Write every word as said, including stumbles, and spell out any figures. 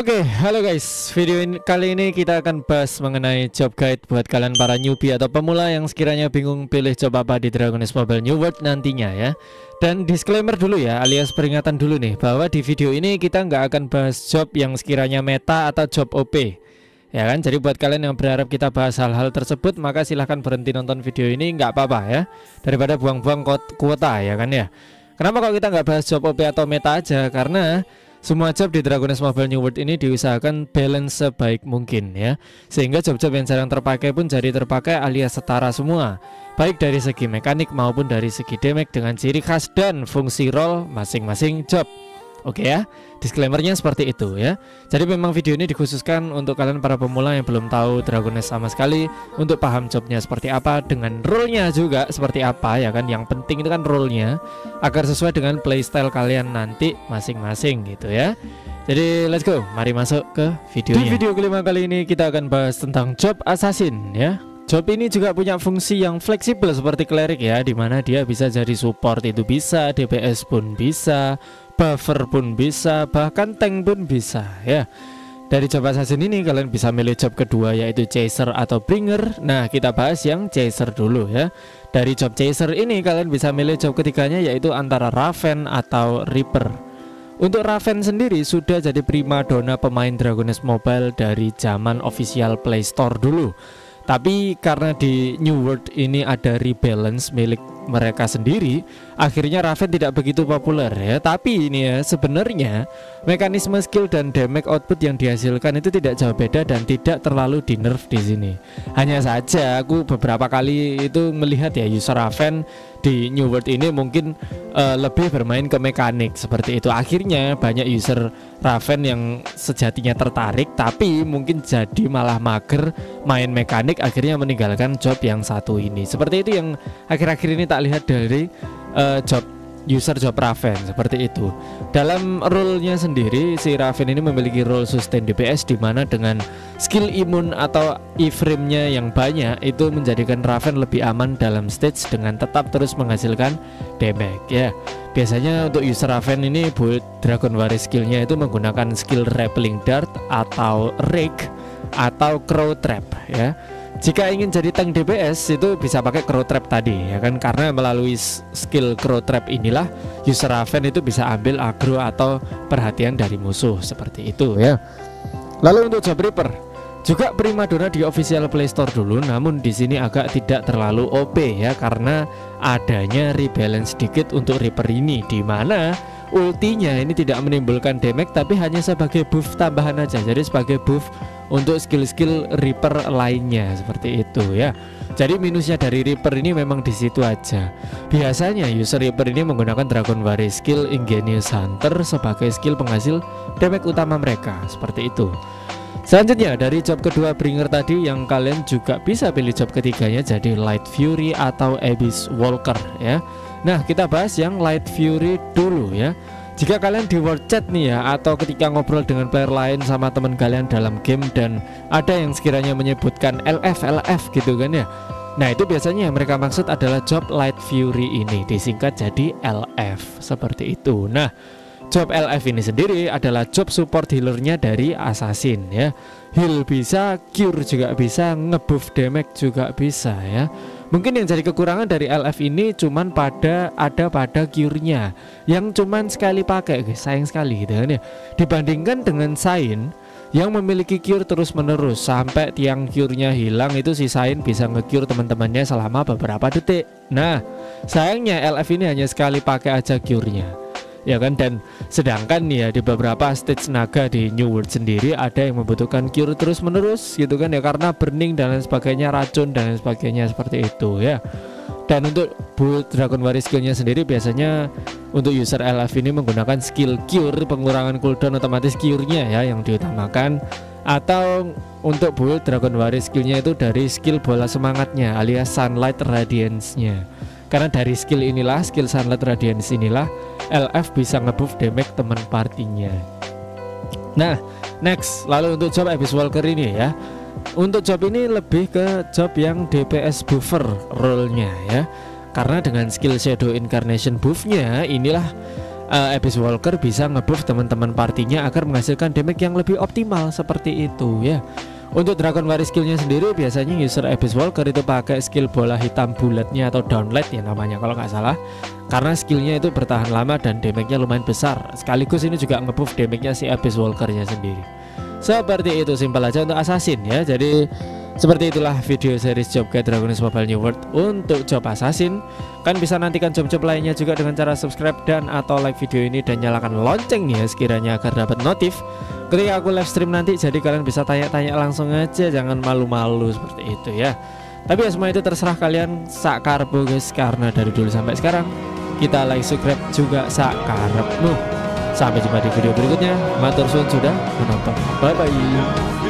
Oke, okay, halo guys. Video ini, kali ini kita akan bahas mengenai job guide buat kalian para newbie atau pemula yang sekiranya bingung pilih job apa di Dragon Nest Mobile New World nantinya ya. Dan disclaimer dulu ya, alias peringatan dulu nih, bahwa di video ini kita nggak akan bahas job yang sekiranya meta atau job O P. Ya kan, jadi buat kalian yang berharap kita bahas hal-hal tersebut, maka silahkan berhenti nonton video ini, nggak apa-apa ya. Daripada buang-buang kuota ya kan ya. Kenapa kalau kita nggak bahas job O P atau meta aja? Karena semua job di Dragon Nest Mobile New World ini diusahakan balance sebaik mungkin ya. Sehingga job-job yang jarang terpakai pun jadi terpakai alias setara semua. Baik dari segi mekanik maupun dari segi damage dengan ciri khas dan fungsi role masing-masing job. Oke ya, disclaimernya seperti itu ya. Jadi memang video ini dikhususkan untuk kalian para pemula yang belum tahu Dragon Nest sama sekali, untuk paham jobnya seperti apa, dengan role-nya juga seperti apa ya kan. Yang penting itu kan role-nya, agar sesuai dengan playstyle kalian nanti masing-masing gitu ya. Jadi let's go, mari masuk ke videonya. Di video kelima kali ini kita akan bahas tentang job Assassin ya. Job ini juga punya fungsi yang fleksibel seperti Cleric ya, dimana dia bisa jadi support itu bisa, D P S pun bisa, buffer pun bisa, bahkan tank pun bisa ya. Dari job Assassin ini kalian bisa milih job kedua yaitu Chaser atau Bringer. Nah kita bahas yang Chaser dulu ya. Dari job Chaser ini kalian bisa milih job ketiganya yaitu antara Raven atau Reaper. Untuk Raven sendiri sudah jadi primadona pemain Dragon Nest Mobile dari zaman official Play Store dulu. Tapi karena di New World ini ada rebalance milik mereka sendiri, akhirnya Raven tidak begitu populer ya. Tapi ini ya, sebenarnya mekanisme skill dan damage output yang dihasilkan itu tidak jauh beda dan tidak terlalu di nerf di sini. Hanya saja aku beberapa kali itu melihat ya, user Raven di New World ini mungkin uh, lebih bermain ke mekanik seperti itu. Akhirnya banyak user Raven yang sejatinya tertarik, tapi mungkin jadi malah mager main mekanik, akhirnya meninggalkan job yang satu ini. Seperti itu yang akhir-akhir ini tak lihat dari uh, job user job Raven seperti itu. Dalam role-nya sendiri si Raven ini memiliki role sustain D P S, dimana dengan skill imun atau iframe-nya yang banyak itu menjadikan Raven lebih aman dalam stage dengan tetap terus menghasilkan damage ya. Biasanya untuk user Raven ini build Dragon Baris skill-nya itu menggunakan skill Rappling Dart atau Rake atau Crow Trap ya. Jika ingin jadi tank D P S itu bisa pakai Crow Trap tadi ya kan, karena melalui skill Crow Trap inilah user Raven itu bisa ambil aggro atau perhatian dari musuh seperti itu ya. Lalu untuk job Reaper juga primadona di official Playstore dulu, namun di sini agak tidak terlalu O P ya, karena adanya rebalance sedikit untuk Reaper ini, dimana ultinya ini tidak menimbulkan damage tapi hanya sebagai buff tambahan aja, jadi sebagai buff untuk skill-skill Reaper lainnya seperti itu ya. Jadi minusnya dari Reaper ini memang di situ aja. Biasanya user Reaper ini menggunakan Dragon Baris skill Ingenious Hunter sebagai skill penghasil damage utama mereka seperti itu. Selanjutnya dari job kedua Bringer tadi, yang kalian juga bisa pilih job ketiganya jadi Light Fury atau Abyss Walker ya. Nah kita bahas yang Light Fury dulu ya. Jika kalian di world chat nih ya, atau ketika ngobrol dengan player lain sama teman kalian dalam game, dan ada yang sekiranya menyebutkan L F L F gitu kan ya, nah itu biasanya yang mereka maksud adalah job Light Fury ini, disingkat jadi L F seperti itu. Nah job L F ini sendiri adalah job support healernya dari Assassin ya. Heal bisa, cure juga bisa, ngebuff damage juga bisa ya. Mungkin yang jadi kekurangan dari L F ini cuman pada ada pada cure-nya yang cuman sekali pakai, guys. Sayang sekali gitu kan ya. Dibandingkan dengan Sain yang memiliki cure terus-menerus sampai tiang cure-nya hilang, itu si Sain bisa nge-cure teman-temannya selama beberapa detik. Nah, sayangnya L F ini hanya sekali pakai aja cure-nya. Ya kan, dan sedangkan ya di beberapa stage naga di New World sendiri ada yang membutuhkan cure terus menerus gitu kan ya, karena burning dan lain sebagainya, racun dan lain sebagainya seperti itu ya. Dan untuk build Dragon Baris skillnya sendiri biasanya untuk user L F ini menggunakan skill cure, pengurangan cooldown otomatis cure-nya ya yang diutamakan, atau untuk build Dragon Baris skillnya itu dari skill bola semangatnya alias Sunlight Radiance-nya. Karena dari skill inilah, skill Sunlight Radiance inilah, L F bisa ngebuff damage teman partinya. Nah, next, lalu untuk job Abyss Walker ini ya. Untuk job ini lebih ke job yang D P S buffer role-nya ya. Karena dengan skill Shadow Incarnation buff-nya inilah uh, Abyss Walker bisa ngebuff teman-teman partinya agar menghasilkan damage yang lebih optimal seperti itu ya. Untuk Dragon Baris skillnya sendiri biasanya user Abyss Walker itu pakai skill bola hitam bulatnya atau downlight ya namanya kalau nggak salah, karena skillnya itu bertahan lama dan damage-nya lumayan besar, sekaligus ini juga ngebuff damage-nya si Abyss Walker-nya sendiri. Seperti itu, simpel aja untuk Assassin ya. Jadi seperti itulah video series job guide Dragon Nest Mobile New World untuk job Assassin. Kan bisa nantikan job-job lainnya juga dengan cara subscribe dan atau like video ini dan nyalakan loncengnya sekiranya agar dapat notif ketika aku live stream nanti. Jadi kalian bisa tanya-tanya langsung aja, jangan malu-malu seperti itu ya. Tapi ya semua itu terserah kalian sak karbo guys, karena dari dulu sampai sekarang kita like subscribe juga sak karepmu. Sampai jumpa di video berikutnya. Matur suwun sudah menonton. Bye bye.